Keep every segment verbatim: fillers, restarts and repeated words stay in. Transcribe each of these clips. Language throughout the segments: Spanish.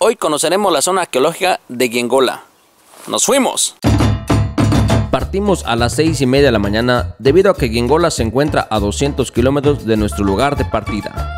Hoy conoceremos la zona arqueológica de Guiengola. ¡Nos fuimos! Partimos a las seis y media de la mañana debido a que Guiengola se encuentra a doscientos kilómetros de nuestro lugar de partida.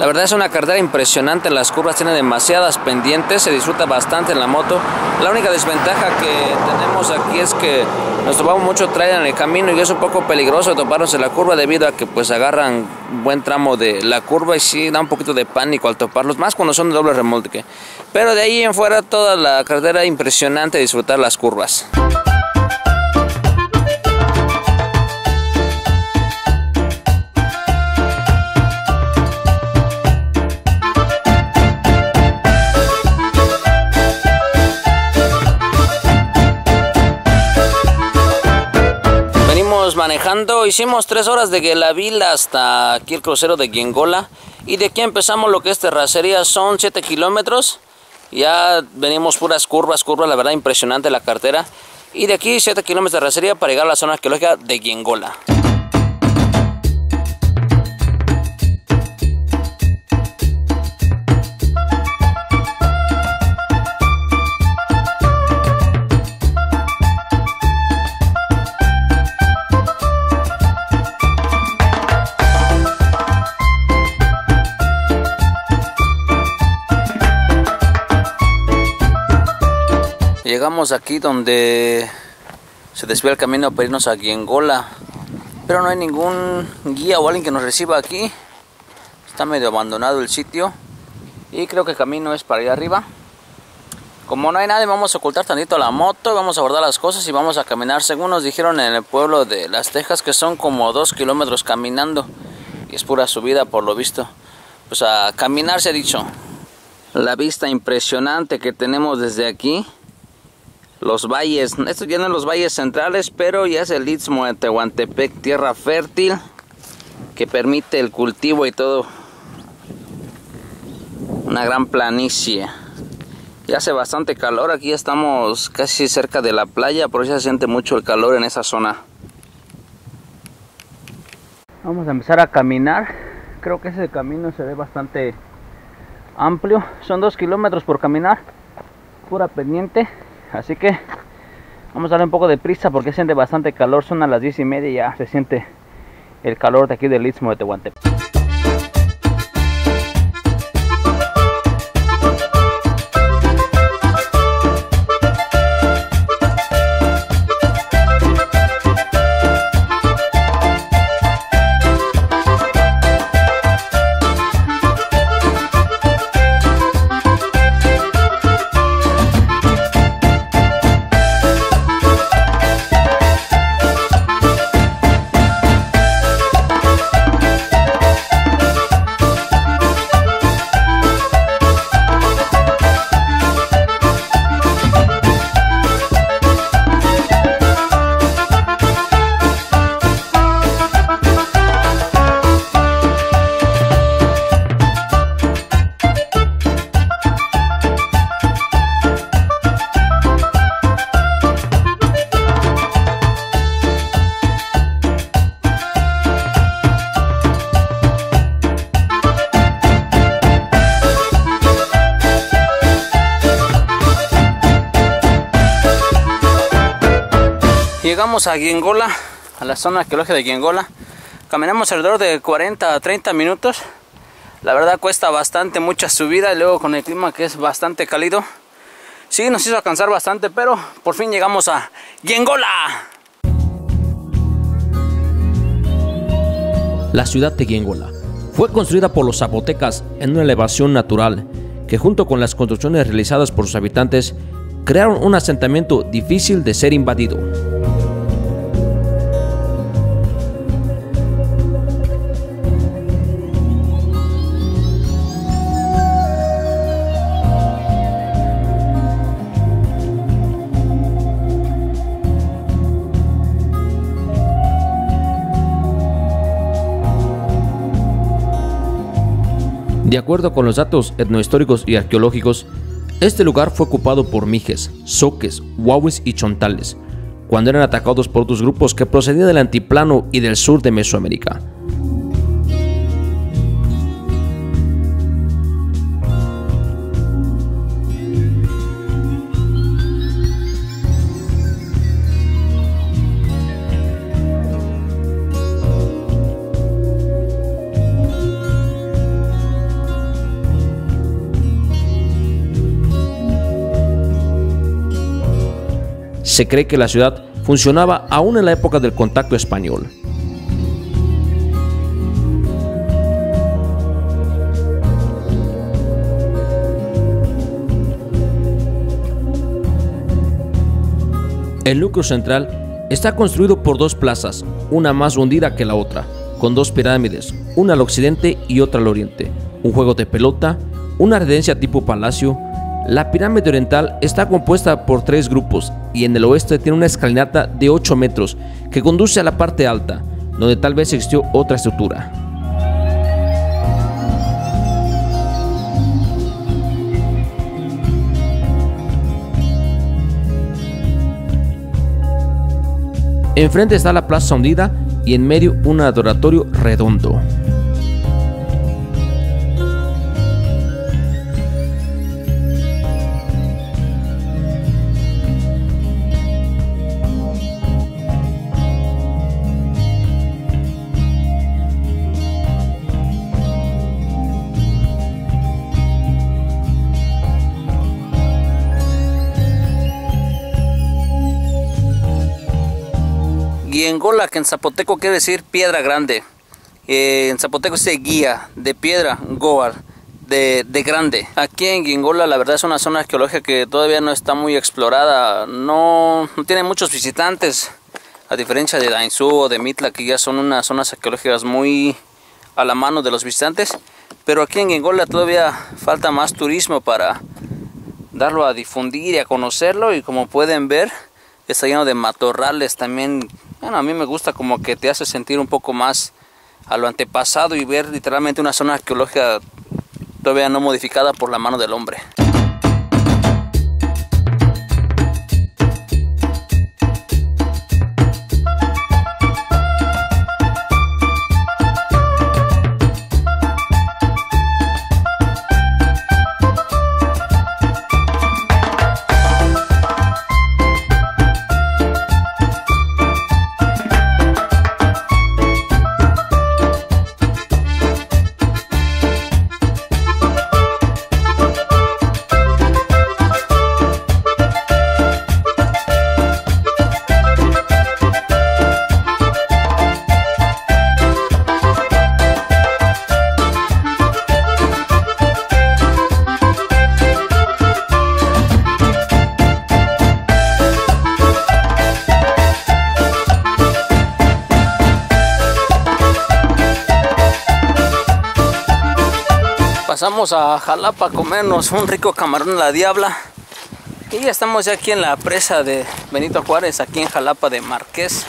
La verdad es una carretera impresionante, las curvas tienen demasiadas pendientes, se disfruta bastante en la moto. La única desventaja que tenemos aquí es que nos topamos mucho trailer en el camino y es un poco peligroso toparnos en la curva debido a que pues agarran un buen tramo de la curva y sí da un poquito de pánico al toparlos, más cuando son de doble remolque. Pero de ahí en fuera toda la carretera impresionante, disfrutar las curvas. Manejando, hicimos tres horas de Guelavila hasta aquí el crucero de Guiengola y de aquí empezamos lo que es terracería, son siete kilómetros, ya venimos puras curvas, curvas, la verdad impresionante la carretera, y de aquí siete kilómetros de terracería para llegar a la zona arqueológica de Guiengola. Llegamos aquí donde se desvía el camino para irnos a Guiengola, pero no hay ningún guía o alguien que nos reciba aquí. Está medio abandonado el sitio y creo que el camino es para allá arriba. Como no hay nadie, vamos a ocultar tantito la moto, vamos a guardar las cosas y vamos a caminar. Según nos dijeron en el pueblo de Las Tejas que son como dos kilómetros caminando y es pura subida por lo visto. Pues a caminar se ha dicho. La vista impresionante que tenemos desde aquí. Los valles, esto ya no es los valles centrales, pero ya es el Istmo de Tehuantepec, tierra fértil que permite el cultivo y todo. Una gran planicie. Ya hace bastante calor, aquí estamos casi cerca de la playa, por eso se siente mucho el calor en esa zona. Vamos a empezar a caminar, creo que ese camino se ve bastante amplio, son dos kilómetros por caminar, pura pendiente. Así que vamos a darle un poco de prisa porque siente bastante calor. Son a las diez y media y ya se siente el calor de aquí del Istmo de Tehuantepec. Llegamos a Guiengola, a la zona arqueológica de Guiengola. Caminamos alrededor de cuarenta a treinta minutos. La verdad cuesta bastante, mucha subida, y luego con el clima que es bastante cálido, sí nos hizo alcanzar bastante, pero por fin llegamos a Guiengola. La ciudad de Guiengola fue construida por los zapotecas en una elevación natural, que junto con las construcciones realizadas por sus habitantes, crearon un asentamiento difícil de ser invadido. De acuerdo con los datos etnohistóricos y arqueológicos, este lugar fue ocupado por mijes, soques, huaves y chontales, cuando eran atacados por otros grupos que procedían del antiplano y del sur de Mesoamérica. Se cree que la ciudad funcionaba aún en la época del contacto español. El núcleo central está construido por dos plazas, una más hundida que la otra, con dos pirámides, una al occidente y otra al oriente, un juego de pelota, una residencia tipo palacio. La pirámide oriental está compuesta por tres grupos y en el oeste tiene una escalinata de ocho metros que conduce a la parte alta, donde tal vez existió otra estructura. Enfrente está la plaza hundida y en medio un adoratorio redondo. Guiengola, que en zapoteco quiere decir piedra grande. Eh, en zapoteco se dice guía, de piedra, goar, de, de grande. Aquí en Guiengola la verdad es una zona arqueológica que todavía no está muy explorada. No, no tiene muchos visitantes, a diferencia de Dainzú o de Mitla, que ya son unas zonas arqueológicas muy a la mano de los visitantes. Pero aquí en Guiengola todavía falta más turismo para darlo a difundir y a conocerlo. Y como pueden ver, está lleno de matorrales también. Bueno, a mí me gusta, como que te hace sentir un poco más a lo antepasado y ver literalmente una zona arqueológica todavía no modificada por la mano del hombre. Pasamos a Jalapa a comernos un rico camarón a la diabla. Y ya estamos ya aquí en la presa de Benito Juárez, aquí en Jalapa de Marqués.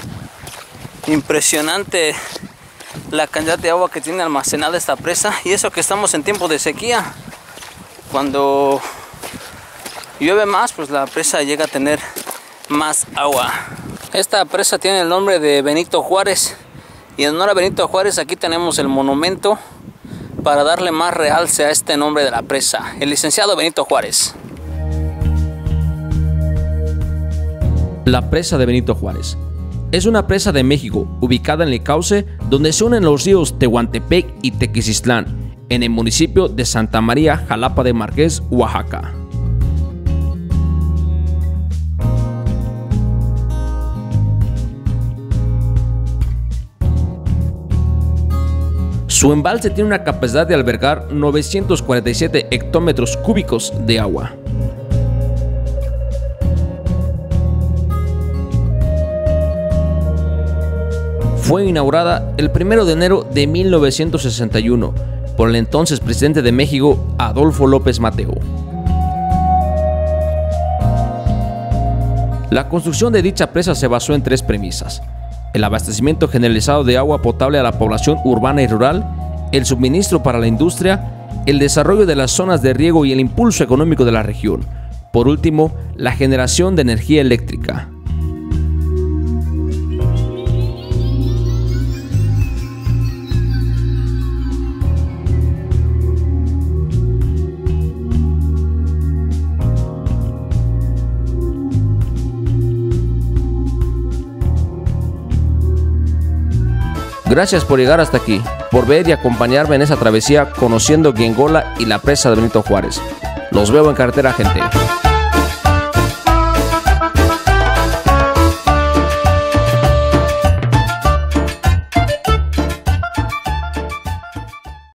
Impresionante la cantidad de agua que tiene almacenada esta presa. Y eso que estamos en tiempo de sequía. Cuando llueve más, pues la presa llega a tener más agua. Esta presa tiene el nombre de Benito Juárez. Y en honor a Benito Juárez aquí tenemos el monumento para darle más realce a este nombre de la presa, el licenciado Benito Juárez. La presa de Benito Juárez Es una presa de México, ubicada en el cauce donde se unen los ríos Tehuantepec y Tequisistlán, en el municipio de Santa María, Jalapa de Marqués, Oaxaca. Su embalse tiene una capacidad de albergar novecientos cuarenta y siete hectómetros cúbicos de agua. Fue inaugurada el primero de enero de mil novecientos sesenta y uno por el entonces presidente de México, Adolfo López Mateo. La construcción de dicha presa se basó en tres premisas: el abastecimiento generalizado de agua potable a la población urbana y rural, el suministro para la industria, el desarrollo de las zonas de riego y el impulso económico de la región. Por último, la generación de energía eléctrica. Gracias por llegar hasta aquí, por ver y acompañarme en esa travesía conociendo Guiengola y la presa de Benito Juárez. Los veo en carretera, gente.